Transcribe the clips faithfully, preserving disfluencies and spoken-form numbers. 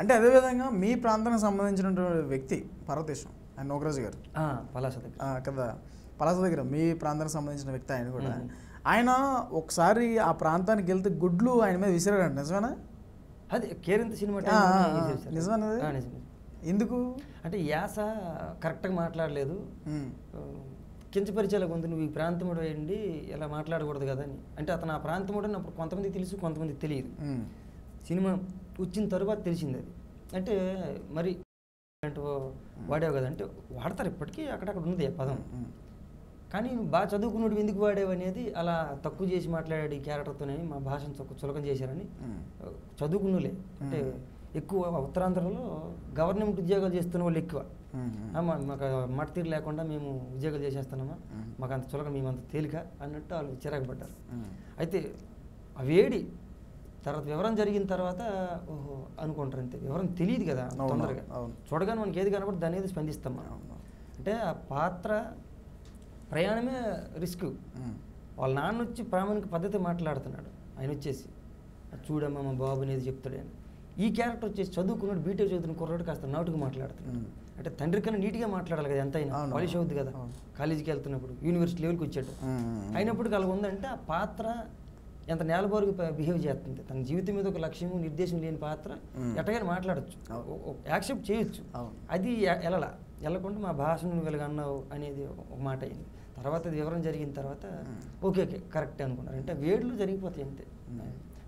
అంటే అదే విధంగా మీ ప్రాంతానికి సంబంధించినటువంటి వ్యక్తి పరదేశం ఆయన నోగరాజు గారు పలాస దగ్గర కదా పలాస దగ్గర మీ ప్రాంతానికి సంబంధించిన వ్యక్తి ఆయన కూడా ఆయన ఒకసారి ఆ ప్రాంతానికి వెళ్తే గుడ్లు ఆయన మీద విసిరారంట నిజమేనా అది కేరింత సినిమా నిజమేనా ఎందుకు అంటే యాస కరెక్ట్‌గా మాట్లాడలేదు కించపరిచేలా ఉంది నువ్వు ఈ ప్రాంతముడు ఏంటి ఇలా మాట్లాడకూడదు కదా అని అంటే అతను ఆ ప్రాంతముడు అన్నప్పుడు కొంతమంది తెలుసు కొంతమంది తెలియదు సినిమా వచ్చిన తర్వాత తెలిసింది అది అంటే మరి అంటే వాడేవు కదా అంటే వాడతారు ఇప్పటికీ అక్కడక్కడ ఉంది పదం కానీ బాగా చదువుకున్నప్పుడు ఎందుకు వాడేవి అనేది అలా తక్కువ చేసి మాట్లాడాడు ఈ క్యారెక్టర్తోనే మా భాషను చొక్క చులకం చేశారని చదువుకున్నలే అంటే ఎక్కువ ఉత్తరాంధ్రలో గవర్నమెంట్ ఉద్యోగాలు చేస్తున్న వాళ్ళు ఎక్కువ మాకు మట్టిరు లేకుండా మేము ఉద్యోగాలు చేసేస్తున్నామా మాకు అంత చులక మేము అంత తేలిక అన్నట్టు వాళ్ళు చిరాకు పడ్డారు అయితే ఆ వేడి తర్వాత వివరం జరిగిన తర్వాత ఓహో అనుకుంటారు అంతే వివరం తెలియదు కదా తొందరగా చూడగానే మనకి ఏది కనబడి దాని ఏది స్పందిస్తాం మనం అంటే ఆ పాత్ర ప్రయాణమే రిస్క్ వాళ్ళ నాన్న వచ్చి ప్రామాణిక పద్ధతి మాట్లాడుతున్నాడు ఆయన వచ్చేసి చూడమ్మా మా బాబు అనేది చెప్తాడు అని ఈ క్యారెక్టర్ వచ్చేసి చదువుకున్నాడు బీటెక్ చదువుతున్న కుర్రాడు కాస్త నాటుగా మాట్లాడుతున్నాడు అంటే తండ్రి కన్నా నీట్గా మాట్లాడాలి కదా ఎంత అయినా పాలిష్ అవుద్ది కదా కాలేజీకి వెళ్తున్నప్పుడు యూనివర్సిటీ లెవెల్కి వచ్చాడు అయినప్పటికీ అలా ఉందంటే ఆ పాత్ర ఎంత నేలబోరుకు బిహేవ్ చేస్తుంది తన జీవితం మీద ఒక లక్ష్యం నిర్దేశం లేని పాత్ర ఎట్టగానే మాట్లాడచ్చు యాక్సెప్ట్ చేయొచ్చు అది ఎలా వెళ్ళకుండా మా భాషను వెలుగు అన్నావు అనేది ఒక మాట అయింది తర్వాత అది వివరం జరిగిన తర్వాత ఓకే ఓకే కరెక్టే అనుకున్నారు అంటే వేడులు జరిగిపోతాయి అంతే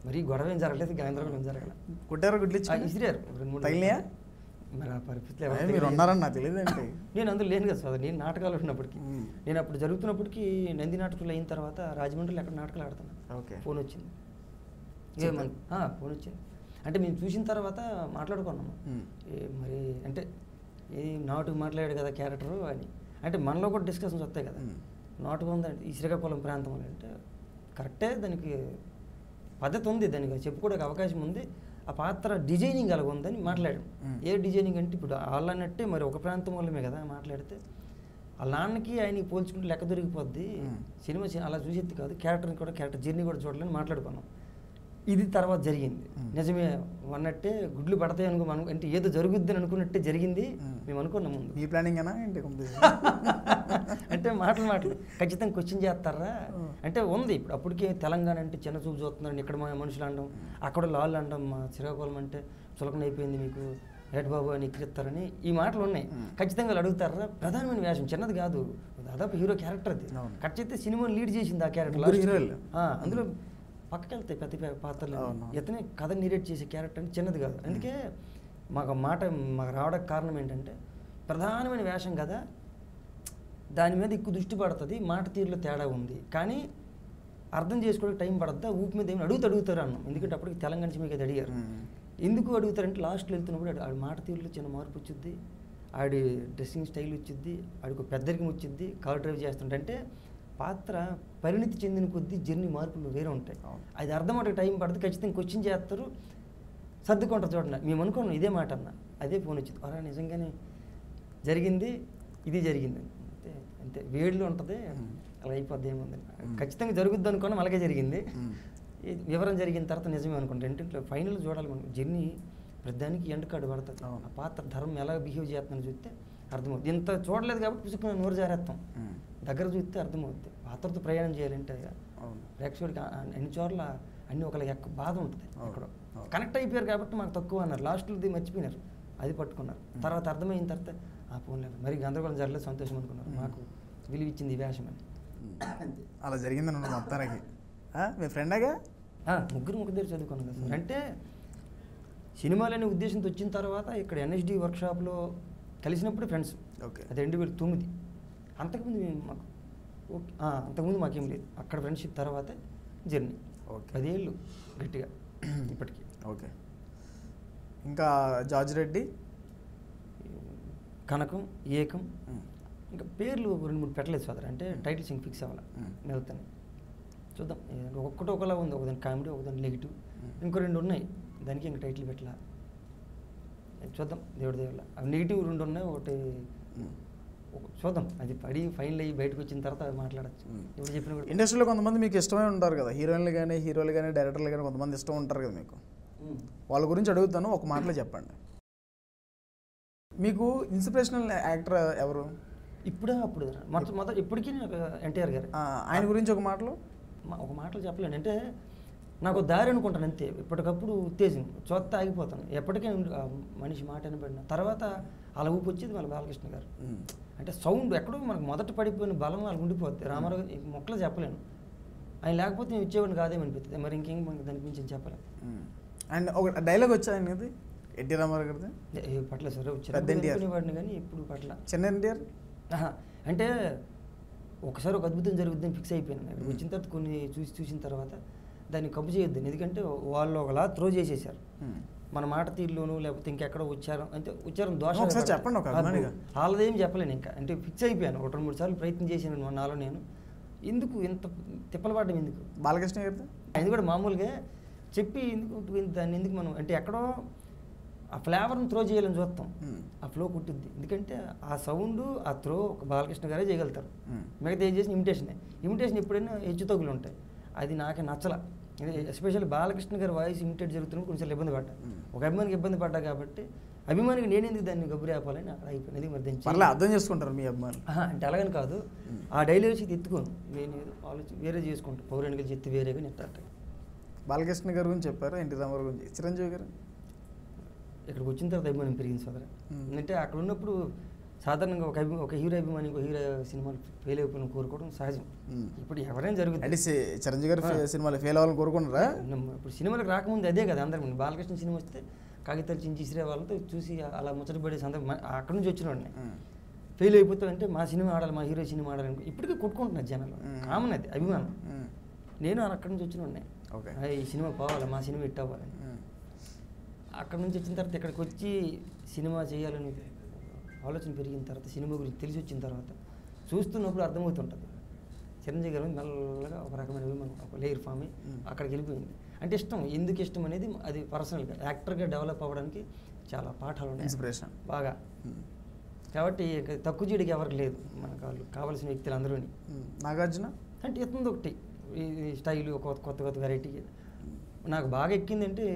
మరి గొడవ ఏం జరగలేదు గాంధర్వం జరగల కుట్టారు గుడ్లు ఇసిరారు మరి ఆ పరిస్థితులు నాకు తెలియదు అంటే నేను అందులో లేను కదా సార్ నేను నాటకాలు ఉన్నప్పటికీ నేను అప్పుడు జరుగుతున్నప్పటికీ నంది నాటకాలు అయిన తర్వాత రాజమండ్రిలో ఎక్కడ నాటకాలు ఆడుతున్నాను ఫోన్ వచ్చింది ఫోన్ వచ్చింది అంటే మేము చూసిన తర్వాత మాట్లాడుకున్నాము మరి అంటే ఏ నాటుకు మాట్లాడాడు కదా క్యారెక్టరు అని అంటే మనలో కూడా డిస్కషన్స్ వస్తాయి కదా నాటుకు ఉందంటే ఈ శ్రీకాకుళం ప్రాంతంలో అంటే కరెక్టే దానికి పద్ధతి ఉంది దానికి చెప్పుకోవడానికి అవకాశం ఉంది ఆ పాత్ర డిజైనింగ్ అలాగ ఉందని మాట్లాడాం ఏ డిజైనింగ్ అంటే ఇప్పుడు వాళ్ళన్నట్టే మరి ఒక ప్రాంతం వాళ్ళమే కదా మాట్లాడితే వాళ్ళ నాన్నకి ఆయనకి పోల్చుకుంటే లెక్క దొరికిపోద్ది సినిమా అలా చూసేది కాదు క్యారెక్టర్ని కూడా క్యారెక్టర్ జర్నీ కూడా చూడాలని మాట్లాడుకున్నాం ఇది తర్వాత జరిగింది నిజమే అన్నట్టే గుడ్లు పడతాయి అనుకో మనం అంటే ఏదో జరుగుద్ది అని అనుకున్నట్టే జరిగింది మేము అనుకున్నాం ముందు ఈ ప్లానింగ్ అంటే మాటలు మాటలు ఖచ్చితంగా క్వశ్చన్ చేస్తారా అంటే ఉంది ఇప్పుడు అప్పటికే తెలంగాణ అంటే చిన్న చూపు చూస్తున్నారని ఇక్కడ మా మనుషులు అనడం అక్కడ లాళ్ళు అనడం మా శ్రీకాకుళం అంటే చులకన అయిపోయింది మీకు రేట్ బాబు అని ఎక్కిరిస్తారని ఈ మాటలు ఉన్నాయి ఖచ్చితంగా వాళ్ళు అడుగుతారా ప్రధానమైన వేషం చిన్నది కాదు దాదాపు హీరో క్యారెక్టర్ అది ఖచ్చితంగా సినిమాని లీడ్ చేసింది ఆ క్యారెక్టర్ అందులో పక్కకి వెళ్తాయి ప్రతి పాత్రలు ఇతనే కథ నేరేట్ చేసే క్యారెక్టర్ అంటే చిన్నది కాదు అందుకే మాకు మాట మాకు రావడానికి కారణం ఏంటంటే ప్రధానమైన వేషం కదా దాని మీద ఎక్కువ దృష్టి పడుతుంది మాట తీరులో తేడా ఉంది కానీ అర్థం చేసుకోవడానికి టైం పడద్దా ఊపి మీద ఏమైనా అడుగుతూ అడుగుతారు అన్నాం ఎందుకంటే అప్పటికి తెలంగాణ నుంచి మీకు అది అడిగారు ఎందుకు అడుగుతారంటే లాస్ట్లో వెళ్తున్నప్పుడు ఆడి మాట తీరులో చిన్న మార్పు వచ్చింది ఆడి డ్రెస్సింగ్ స్టైల్ వచ్చింది ఆడికి పెద్దరికం వచ్చింది కార్ డ్రైవ్ చేస్తుంటే పాత్ర పరిణితి చెందిన కొద్దీ జర్నీ మార్పులు వేరే ఉంటాయి అది అర్థం అంటే టైం పడుతుంది ఖచ్చితంగా క్వశ్చన్ చేస్తారు సర్దుకుంటారు చూడండి మేము అనుకున్నాం ఇదే మాట అన్న అదే ఫోన్ వచ్చింది అలా నిజంగానే జరిగింది ఇది జరిగింది అంతే అంతే వేళ్ళు ఉంటుంది అలా అయిపోద్ది ఏముంది ఖచ్చితంగా జరుగుద్ది అనుకున్నాం అలాగే జరిగింది వివరం జరిగిన తర్వాత నిజమే అనుకుంటాం ఏంటంటే ఫైనల్ చూడాలి మనం జర్నీ ప్రతిదానికి ఎండ్ కార్డు పడుతుంది ఆ పాత్ర ధర్మం ఎలా బిహేవ్ చేస్తుందని చూస్తే అర్థమవుతుంది ఇంత చూడలేదు కాబట్టి పుసుకుని నోరు జారేస్తాం దగ్గర చూస్తే అర్థమవుతుంది పాత్రతో ప్రయాణం చేయాలంటే ప్రేక్షకుడికి అన్ని చోట్ల అన్ని ఒకళ్ళకి ఎక్కువ బాధ ఉంటుంది అక్కడ కనెక్ట్ అయిపోయారు కాబట్టి మాకు తక్కువ అన్నారు లాస్ట్లోది మర్చిపోయినారు అది పట్టుకున్నారు తర్వాత అర్థమైన తర్వాత ఆ ఫోన్లో మరి గందరగోళం జరగలేదు సంతోషం అనుకున్నారు మాకు విలువ ఇచ్చింది ఈ వేషం అని అలా జరిగిందని మొత్తానికి మీ ఫ్రెండ్గా ముగ్గురు ముగ్గురు దగ్గర చదువుకున్నాం కదా అంటే సినిమాలనే ఉద్దేశంతో వచ్చిన తర్వాత ఇక్కడ ఎన్ఎస్డి వర్క్షాప్లో కలిసినప్పుడు ఫ్రెండ్స్ ఓకే అది రెండు వేల తొమ్మిది అంతకుముందు మేము మాకు ఓకే అంతకుముందు మాకేం లేదు అక్కడ ఫ్రెండ్షిప్ తర్వాత జర్నీ ఓకే పదేళ్ళు గట్టిగా ఇప్పటికీ ఓకే ఇంకా జార్జ్ రెడ్డి కనకం ఏకం ఇంకా పేర్లు రెండు మూడు పెట్టలేదు సోదరు అంటే టైటిల్స్ ఇంక ఫిక్స్ అవ్వాలి మిగతానే చూద్దాం ఒక్కటి ఒకలా ఉంది ఒకదాని కామెడీ ఒకదాని నెగిటివ్ ఇంకో రెండు ఉన్నాయి దానికి ఇంక టైటిల్ పెట్టాల చూద్దాం దేవుడి దేవుళ్ళ అవి నెగిటివ్ రెండు ఉన్నాయి ఒకటి చూద్దాం అది పడి ఫైనల్ అయ్యి బయటకు వచ్చిన తర్వాత మాట్లాడచ్చు ఇప్పుడు చెప్పిన ఇండస్ట్రీలో కొంతమంది మీకు ఇష్టమే ఉంటారు కదా హీరోయిన్లు కానీ హీరోలు కానీ డైరెక్టర్లు కానీ కొంతమంది ఇష్టం ఉంటారు కదా మీకు వాళ్ళ గురించి అడుగుతాను, ఒక మాటలో చెప్పండి. మీకు ఇన్స్పిరేషనల్ యాక్టర్ ఎవరు? ఇప్పుడే అప్పుడు మొత్తం మొదటి ఇప్పటికీ ఎన్టీఆర్ గారు. ఆయన గురించి ఒక మాటలో ఒక మాటలో చెప్పలేను. అంటే నాకు దారి అనుకుంటాను అంతే. ఇప్పటికప్పుడు ఉత్తేజం చోత ఆగిపోతాను. ఎప్పటికీ మనిషి మాట వినబడిన తర్వాత అలా ఊపి వచ్చేది వాళ్ళ బాలకృష్ణ గారు. అంటే సౌండ్ ఎక్కడో మనకు మొదట పడిపోయిన బలం వాళ్ళకి ఉండిపోద్ది. రామారావు గారు మొక్కలు చెప్పలేను, ఆయన లేకపోతే నేను ఇచ్చేవాడిని కాదేమో అనిపిస్తుంది. మరి ఇంకేం మనకి అనిపించింది చెప్పలేము. అండ్ ఒక డైలాగ్ వచ్చాయని కదా ఎన్టీ రామారావు గారి పట్ల సరే వచ్చారు వాడిని, కానీ ఇప్పుడు పట్ల చిన్న ఎన్టీఆర్ అంటే ఒకసారి ఒక అద్భుతం జరుగుద్దని ఫిక్స్ అయిపోయాను. ఇక్కడ వచ్చిన తర్వాత కొన్ని చూసి చూసిన తర్వాత దాన్ని కబు చేయొద్దు. ఎందుకంటే వాళ్ళు ఒకలా త్రో చేసేసారు మన మాట తీరులోనూ, లేకపోతే ఇంకెక్కడో ఉచ్చారం అంటే ఉచ్చారం దోషం చెప్పండి. వాళ్ళదేం చెప్పలేను ఇంకా. అంటే ఫిక్స్ అయిపోయాను. ఒక రెండు మూడు సార్లు ప్రయత్నం చేశాను నాలో నేను. ఎందుకు ఇంత తిప్పలపడడం ఎందుకు బాలకృష్ణ గారితో? ఆయన కూడా మామూలుగా చెప్పి ఎందుకు దాన్ని ఎందుకు మనం అంటే ఎక్కడో ఆ ఫ్లేవర్ని త్రో చేయాలని చూస్తాం. ఆ ఫ్లో కుట్టుద్ది. ఎందుకంటే ఆ సౌండ్ ఆ త్రో ఒక బాలకృష్ణ గారే చేయగలుగుతారు. మిగతా ఏం చేసిన ఇమిటేషనే. ఇమిటేషన్ ఎప్పుడైనా హెచ్చు తగ్గులు ఉంటాయి. అది నాకు నచ్చలా. ఎస్పెషల్లీ బాలకృష్ణ గారి వాయిస్ ఇమిటేట్ జరుగుతున్నప్పుడు కొంచెం ఇబ్బంది పడ్డా. ఒక అభిమానికి ఇబ్బంది పడ్డా కాబట్టి అభిమానికి నేను ఎందుకు దాన్ని గబ్బు రేపాలని అక్కడ అయిపోయినది. మరి దాన్ని అర్థం చేసుకుంటారు మీ అభిమానులు. అంటే అలాగని కాదు, ఆ డైలీ వచ్చి ఎత్తుకోను నేను, ఆలోచన వేరే చేసుకుంటాను. పౌరాణికలు చెప్తే వేరేగా నెట్టారు. బాలకృష్ణ గారి గురించి చెప్పారు, ఎన్టీ రామారావు గురించి. చిరంజీవి గారు ఇక్కడికి వచ్చిన తర్వాత అభిమానం పెరిగింది సోదర. అంటే అక్కడ ఉన్నప్పుడు సాధారణంగా ఒక ఒక హీరో అభిమాని ఒక హీరో సినిమాలు ఫెయిల్ అయిపోయిన కోరుకోవడం సహజం. ఇప్పుడు ఎవరైనా జరుగుతుంది. అంటే చిరంజీవి గారు సినిమాలు ఫెయిల్ అవ్వాలని కోరుకుంటారా? ఇప్పుడు సినిమాలకు రాకముందు అదే కదా అందరం. బాలకృష్ణ సినిమా వస్తే కాగితాలు చించి ఇసిరే వాళ్ళతో చూసి అలా ముచ్చటపడే సందర్భం. అక్కడ నుంచి వచ్చిన వాడిని ఫెయిల్ అయిపోతామంటే మా సినిమా ఆడాలి, మా హీరో సినిమా ఆడాలని ఇప్పటికీ కొట్టుకుంటున్నారు జనాలు. కామన్ అది అభిమానం. నేను అక్కడి నుంచి వచ్చిన వాడిని, ఈ సినిమా పోవాలి, మా సినిమా హిట్ అవ్వాలని. అక్కడ నుంచి వచ్చిన తర్వాత ఇక్కడికి వచ్చి సినిమా చేయాలని ఆలోచన పెరిగిన తర్వాత, సినిమా గురించి తెలిసి వచ్చిన తర్వాత చూస్తున్నప్పుడు అర్థమవుతుంటుంది. చిరంజీవి గారు మెల్లగా ఒక రకమైన అభిమానం ఒక లేయర్ ఫామ్ అయ్యి అక్కడికి వెళ్ళిపోయింది. అంటే ఇష్టం, ఎందుకు ఇష్టం అనేది అది పర్సనల్గా. యాక్టర్గా డెవలప్ అవ్వడానికి చాలా పాఠాలు ఉన్నాయి, ఇన్స్పిరేషన్ బాగా. కాబట్టి తక్కువ జీడికి ఎవరికి లేదు, మనకు వాళ్ళు కావాల్సిన వ్యక్తులు అందరూ. నాగార్జున అంటే ఇతను ఒకటి ఈ స్టైలు కొత్త కొత్త కొత్త వెరైటీ. నాకు బాగా ఎక్కిందంటే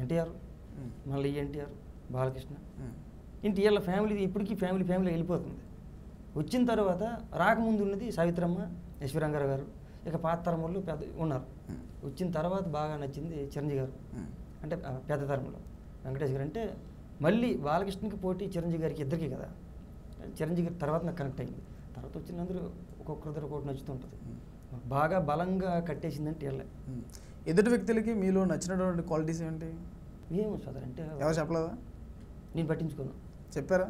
ఎన్టీఆర్, మళ్ళీ ఎన్టీఆర్, బాలకృష్ణ. ఇంటి వీళ్ళ ఫ్యామిలీ ఇప్పటికీ ఫ్యామిలీ ఫ్యామిలీ వెళ్ళిపోతుంది. వచ్చిన తర్వాత రాకముందు ఉన్నది సావిత్రమ్మ, యశ్వరంగారావు గారు. ఇక పాత తరంలో పెద్ద ఉన్నారు. వచ్చిన తర్వాత బాగా నచ్చింది చిరంజీవి గారు. అంటే పెద్ద తరంలో వెంకటేష్ గారు. అంటే మళ్ళీ బాలకృష్ణకి పోటీ చిరంజీవి గారికి ఇద్దరికీ కదా. చిరంజీవి గారి తర్వాత నాకు కనెక్ట్ అయింది. తర్వాత వచ్చినందరూ ఒక్కొక్కరిద్దరు ఒకటి నచ్చుతుంటుంది. బాగా బలంగా కట్టేసిందంటే వీళ్ళే. ఎదుటి వ్యక్తులకి మీలో నచ్చినటువంటి క్వాలిటీస్ ఏంటి? ఏమో సోదరు అంటే ఎవరు చెప్పలేదా? నేను పట్టించుకోను. చెప్పారా?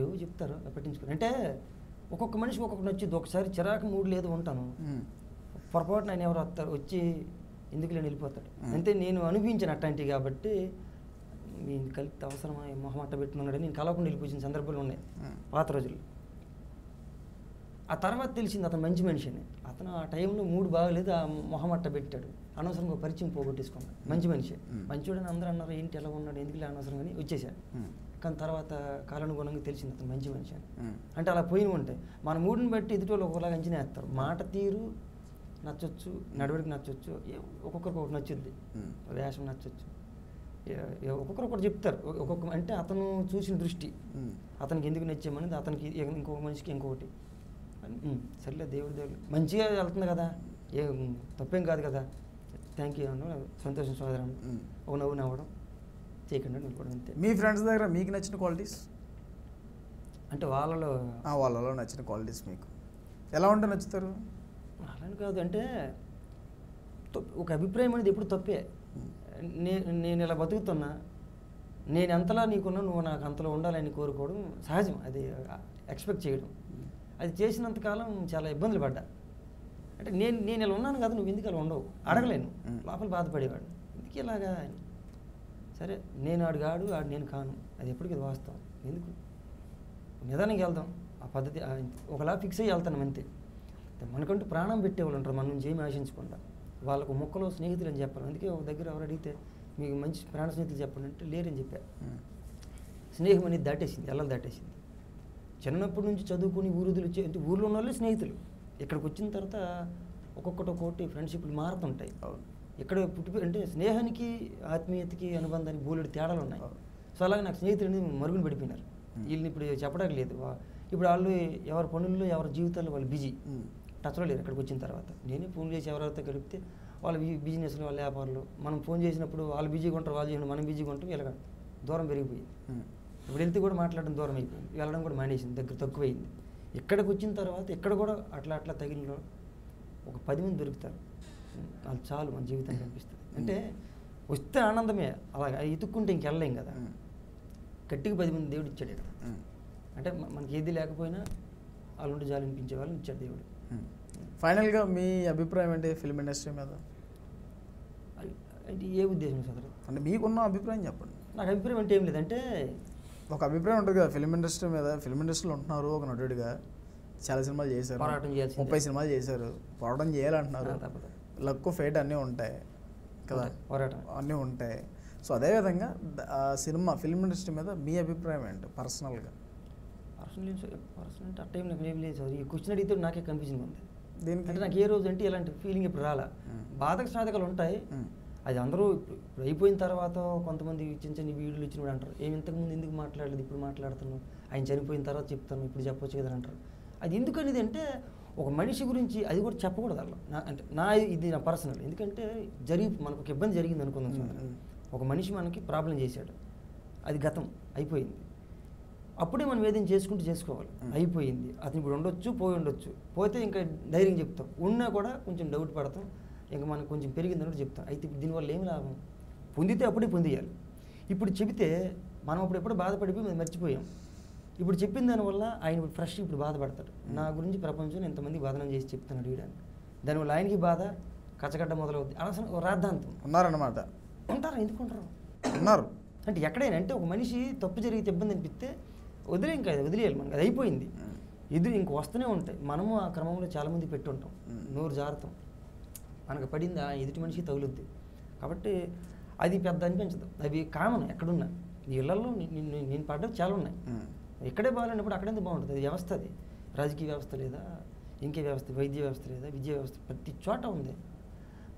ఏవో చెప్తారు, పట్టించుకోను. అంటే ఒక్కొక్క మనిషి ఒక్కొక్కటి నచ్చింది. ఒకసారి చిరాకు మూడు లేదు ఉంటాను, పొరపాటున ఆయన ఎవరు వస్తారు వచ్చి ఎందుకు నేను వెళ్ళిపోతాడు అంతే. నేను అనిపించాను అట్లాంటివి. కాబట్టి నేను కలిపి అవసరమా మొహం అట్ట పెట్టుకున్నాడని నేను కలవకుండా వెళ్ళిపోయిన సందర్భాలు ఉన్నాయి పాత రోజుల్లో. ఆ తర్వాత తెలిసింది అతను మంచి మనిషి అని. అతను ఆ టైంలో మూడు బాగలేదు, ఆ మొహం అట్ట పెట్టాడు, అనవసరంగా పరిచయం పోగొట్టేసుకున్నాడు. మంచి మనిషి మంచివాడని అందరూ అన్నారు. ఏంటి ఎలా ఉన్నాడు, ఎందుకులే అనవసరం అని వచ్చేసాడు. కానీ తర్వాత కాలానుగుణంగా తెలిసింది అతను మంచి మనిషి అని. అంటే అలా పోయిన ఉంటాయి. మన మూడుని బట్టి ఎదుటి వాళ్ళు ఒకలాగా అంచనా వేస్తారు. మాట తీరు నచ్చొచ్చు, నడవడికి నచ్చొచ్చు, ఒక్కొక్కరికి ఒకటి నచ్చుద్ది, వేషం నచ్చొచ్చు, ఒక్కొక్కరు ఒకటి చెప్తారు. ఒక్కొక్క అంటే అతను చూసిన దృష్టి, అతనికి ఎందుకు నచ్చామనేది, అతనికి ఇంకొక మనిషికి ఇంకొకటి. సర్లే దేవుడు దేవుడు మంచిగా వెళ్తుంది కదా, ఏ తప్పేం కాదు కదా, థ్యాంక్ యూ అనడం, సంతోషం సోదరం, ఒక నవ్వు నవ్వడం, చేయకుండా నిలబడడం అంతే. మీ ఫ్రెండ్స్ దగ్గర మీకు నచ్చిన క్వాలిటీస్ అంటే వాళ్ళలో వాళ్ళలో నచ్చిన క్వాలిటీస్ మీకు ఎలా ఉంటే నచ్చుతారు? అలానే కాదు. అంటే ఒక అభిప్రాయం అనేది ఎప్పుడు తప్పే. నే నేను ఇలా బతుకుతున్నా, నేను ఎంతలా నీకున్నా నువ్వు నాకు అంతలో ఉండాలని కోరుకోవడం సహజం. అది ఎక్స్పెక్ట్ చేయడం, అది చేసినంతకాలం చాలా ఇబ్బందులు పడ్డా. అంటే నేను నేను ఇలా ఉన్నాను కదా, నువ్వు ఎందుకు అలా ఉండవు అడగలేను, లోపల బాధపడేవాడు. ఎందుకు ఇలాగా సరే నేను ఆడుగాడు ఆడు నేను కాను, అది ఎప్పటికీ వాస్తవం. ఎందుకు నిదానికి వెళ్దాం, ఆ పద్ధతి ఒకలా ఫిక్స్ అయ్యి వెళ్తాను అంతే. మనకంటూ ప్రాణం పెట్టేవాళ్ళు ఉంటారు, మన నుంచి ఏమి ఆశించకుండా. వాళ్ళకు ముక్కలో స్నేహితులు అని చెప్పాలి. అందుకే ఒక దగ్గర ఎవరు అడిగితే మీకు మంచి ప్రాణ స్నేహితులు చెప్పండి అంటే లేరని చెప్పారు. స్నేహం అనేది దాటేసింది, ఎల్లలు దాటేసింది. చిన్నప్పటి నుంచి చదువుకుని ఊరుదులు వచ్చే అంటే ఊళ్ళో ఉన్న వాళ్ళే స్నేహితులు. ఇక్కడికి వచ్చిన తర్వాత ఒక్కొక్కటి ఒక్కొక్కటి ఫ్రెండ్షిప్లు మారుతుంటాయి. ఇక్కడ పుట్టి అంటే స్నేహానికి ఆత్మీయతకి అనుబంధానికి బోలెడు తేడాలు ఉన్నాయి సో అలాగా నాకు స్నేహితులని మరుగున పడిపోయినారు వీళ్ళని ఇప్పుడు చెప్పడం లేదు ఇప్పుడు వాళ్ళు ఎవరి పనుల్లో ఎవరి జీవితాల్లో వాళ్ళు బిజీ టచ్లో లేరు ఇక్కడికి వచ్చిన తర్వాత నేనే ఫోన్ చేసి ఎవరైతే కలిపితే వాళ్ళ బిజినెస్లు వాళ్ళ వ్యాపారాలు మనం ఫోన్ చేసినప్పుడు వాళ్ళు బిజీగా ఉంటారు వాళ్ళు చేసిన మనం బిజీగా ఉంటాం ఇలా దూరం పెరిగిపోయింది ఇప్పుడు వెళ్తే కూడా మాట్లాడడం దూరం అయిపోయింది వెళ్ళడం కూడా మానేసింది దగ్గర తక్కువైంది ఇక్కడికి వచ్చిన తర్వాత ఇక్కడ కూడా అట్లా అట్లా తగిలిన ఒక పది మంది దొరుకుతారు వాళ్ళు చాలు మన జీవితం కనిపిస్తుంది అంటే వస్తే ఆనందమే అలాగే ఎతుక్కుంటే ఇంకెళ్ళలేం కదా గట్టికి పది మంది దేవుడు ఇచ్చాడు ఇక్కడ అంటే మనకి ఏది లేకపోయినా వాళ్ళు ఉంటే జాలి అనిపించే వాళ్ళని ఇచ్చాడు దేవుడు ఫైనల్గా మీ అభిప్రాయం అంటే ఫిల్మ్ ఇండస్ట్రీ మీద అంటే ఏ ఉద్దేశం సదరు అంటే మీకున్న అభిప్రాయం చెప్పండి నాకు అభిప్రాయం అంటే ఏం లేదంటే ఒక అభిప్రాయం ఉంటుంది కదా ఫిల్మ్ ఇండస్ట్రీ మీద ఫిల్మ్ ఇండస్ట్రీలో ఉంటున్నారు ఒక నటుడిగా చాలా సినిమాలు చేశారు ముప్పై సినిమాలు చేశారు పోరాటం చేయాలంటున్నారు లక్ ఫేట్ అన్నీ ఉంటాయి కదా పోరాటం అన్నీ ఉంటాయి సో అదేవిధంగా సినిమా ఫిల్మ్ ఇండస్ట్రీ మీద మీ అభిప్రాయం ఏంటి పర్సనల్గా పర్సనల్ పర్సనల్ అంటే ఆ టైం నాకు ఏం లేదు సార్ ఈ క్వశ్చన్ అడిగితే నాకే కన్ఫ్యూజన్ ఉంది దీనికంటే నాకు ఏ రోజు అంటే ఇలాంటి ఫీలింగ్ ఇప్పుడు రాలా బాధక సాధకాలు ఉంటాయి అది అందరూ ఇప్పుడు అయిపోయిన తర్వాత కొంతమంది చిన్న చిన్న వీడియోలు ఇచ్చినప్పుడు అంటారు ఏమి ఇంతకుముందు ఎందుకు మాట్లాడలేదు ఇప్పుడు మాట్లాడుతున్నాను ఆయన చనిపోయిన తర్వాత చెప్తాను ఇప్పుడు చెప్పొచ్చు కదా అంటారు అది ఎందుకనేది అంటే ఒక మనిషి గురించి అది కూడా చెప్పకూడదు అలా నా అంటే నా ఇది నా పర్సనల్ ఎందుకంటే జరిగి మనకు ఒక ఇబ్బంది జరిగింది అనుకుందాం ఒక మనిషి మనకి ప్రాబ్లం చేశాడు అది గతం అయిపోయింది అప్పుడే మనం ఏదైనా చేసుకుంటూ చేసుకోవాలి అయిపోయింది అతను ఇప్పుడు ఉండొచ్చు పోయి ఉండొచ్చు పోతే ఇంకా ధైర్యం చెప్తాం ఉన్నా కూడా కొంచెం డౌట్ పడతాం ఇంకా మనకు కొంచెం పెరిగిందని చెప్తాం అయితే దీనివల్ల ఏమి లాభం పొందితే అప్పుడే పొందేయాలి ఇప్పుడు చెబితే మనం అప్పుడు ఎప్పుడు బాధపడిపోయి మేము మర్చిపోయాం ఇప్పుడు చెప్పిన దానివల్ల ఆయన ఇప్పుడు ఫ్రెష్ ఇప్పుడు బాధపడతాడు నా గురించి ప్రపంచంలో ఎంతమంది బాధనం చేసి చెప్తున్నాడు వీడని దానివల్ల ఆయనకి బాధ కచ్చగడ్డ మొదలవుతుంది అసలు రాద్ధాంతం ఉన్నారన్నమాట ఉంటారు ఎందుకు ఉంటారు ఉన్నారు అంటే ఎక్కడైనా అంటే ఒక మనిషి తప్పు జరిగితే ఇబ్బంది అనిపిస్తే వదిలే ఇంకా వదిలేయాలి మనకి అది అయిపోయింది ఎదురు ఇంక వస్తూనే ఉంటాయి మనము ఆ క్రమంలో చాలామంది పెట్టుంటాం నోరు జారుతాం మనకు పడింది ఆ ఎదుటి మనిషి తగులుద్ది కాబట్టి అది పెద్ద అనిపించదు అవి కామన్ ఎక్కడున్నా ఇళ్లలో నేను పడ్డవి చాలా ఉన్నాయి ఎక్కడే బాగాలేనప్పుడు అక్కడెందుకు బాగుంటుంది అది వ్యవస్థ అది రాజకీయ వ్యవస్థ లేదా ఇంకే వ్యవస్థ వైద్య వ్యవస్థ లేదా విద్యా వ్యవస్థ ప్రతి చోట ఉంది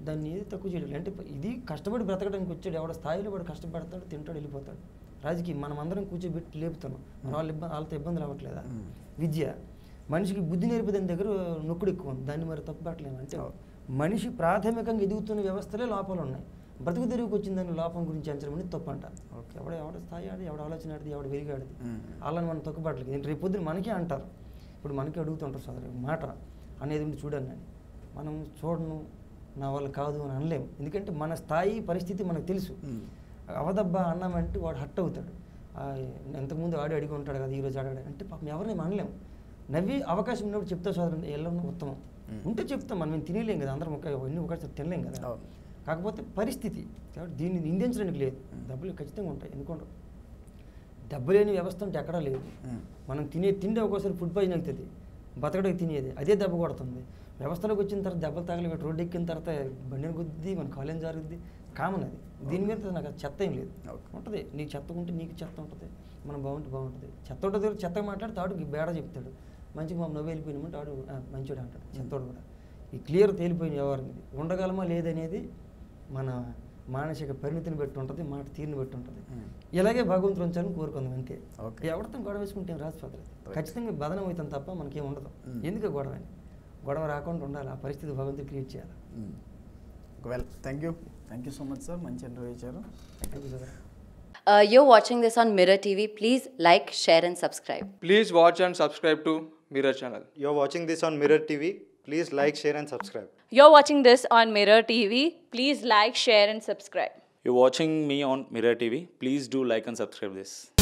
దాన్ని ఏది తక్కువ చేయలేదు అంటే ఇది కష్టపడి బ్రతకడానికి వచ్చాడు ఎవడ స్థాయిలో వాడు కష్టపడతాడు తింటాడు వెళ్ళిపోతాడు రాజకీయం మనం అందరం కూర్చోబెట్టి లేపుతున్నాం మన వాళ్ళ ఇబ్బంది వాళ్ళతో ఇబ్బందులు అవ్వట్లేదా విద్య మనిషికి బుద్ధి నేర్పేదాని దగ్గర నొక్కుడు ఎక్కువ ఉంది దాన్ని మరి తప్పుపట్టలేము అంటే మనిషి ప్రాథమికంగా ఎదుగుతున్న వ్యవస్థలే లోపాలు ఉన్నాయి బ్రతుకు తెరుగుకు వచ్చిన దాన్ని లోపం గురించి అంచడం అనేది తప్పు అంట ఎవడ ఎవడ స్థాయి ఆడి ఎవడ ఆలోచన ఆడిది ఎవడ వెలిగాడిది వాళ్ళని మనం తొక్కుపట్టలేదు ఏంటి రేపు పొద్దున మనకే అంటారు ఇప్పుడు మనకే అడుగుతుంటారు సోదరు మాట అనేది ఉండి చూడండి అని మనం చూడను నా వాళ్ళు కాదు అని అనలేము ఎందుకంటే మన స్థాయి పరిస్థితి మనకు తెలుసు అవదబ్బా అన్నామంటే వాడు హట్ అవుతాడు ఎంతకుముందు ఆడి అడిగి ఉంటాడు కదా ఈరోజు ఆడాడు అంటే పాపం ఎవరిని మనలేము నవ్వి అవకాశం ఉన్నప్పుడు చెప్తా సోదరు ఎలా ఉత్తమం ఉంటే చెప్తాం మనం మేము తినలేం కదా అందరం ఒక ఎన్ని ఒకసారి తినలేం కదా కాకపోతే పరిస్థితి కాబట్టి దీన్ని నిందించడానికి లేదు డబ్బులు ఖచ్చితంగా ఉంటాయి ఎందుకంటే డబ్బు లేని వ్యవస్థ అంటే ఎక్కడా లేదు మనం తినే తిండి ఒక్కోసారి ఫుడ్ పాయిజన్ అవుతుంది బతకడానికి తినేది అదే దెబ్బ కొడుతుంది వ్యవస్థలోకి వచ్చిన తర్వాత దెబ్బలు తగలి రోడ్డు ఎక్కిన తర్వాత బండిని గుద్ది మన కాలేజ్ జరుగుద్ది కామన్ అది దీని మీద నాకు చెత్త ఏం లేదు ఉంటుంది నీకు చెత్తకుంటే నీకు చెత్త ఉంటుంది మనం బాగుంటే బాగుంటుంది చెత్త ఉంటుంది చెత్తగా మాట్లాడితే ఆడు బేడ చెప్తాడు మంచిగా మా నవ్వు వెళ్ళిపోయినామంటే ఆడు మంచివాడు అంటాడు చెత్తోడు కూడా ఈ క్లియర్ తేలిపోయిన వ్యవహారం ఇది ఉండగలమా లేదనేది మన మానసిక పరిణితిని పెట్టి ఉంటుంది మాట తీరుని పెట్టి ఉంటుంది ఇలాగే భగవంతుడు ఉంచాలని కోరుకుందాం అంతే ఎవరితో గొడవ వేసుకుంటే రాజపాత్ర ఖచ్చితంగా బదనం అవుతాం తప్ప మనకేం ఉండదు ఎందుకు గొడవ అని గొడవ రాకుండా ఉండాలి ఆ పరిస్థితి భగవంతుడు క్రియేట్ చేయాలి well thank you thank you so much sir మంచి ఇంటర్వ్యూ ఇచ్చారు thank you sir you're watching this on Mirror T V. Please like, share and subscribe. Please watch and subscribe to Mirror channel. You're watching this on Mirror T V. Please like, share and subscribe. You're watching this on Mirror T V. Please like, share and subscribe. You're watching me on Mirror T V. Please do like and subscribe this.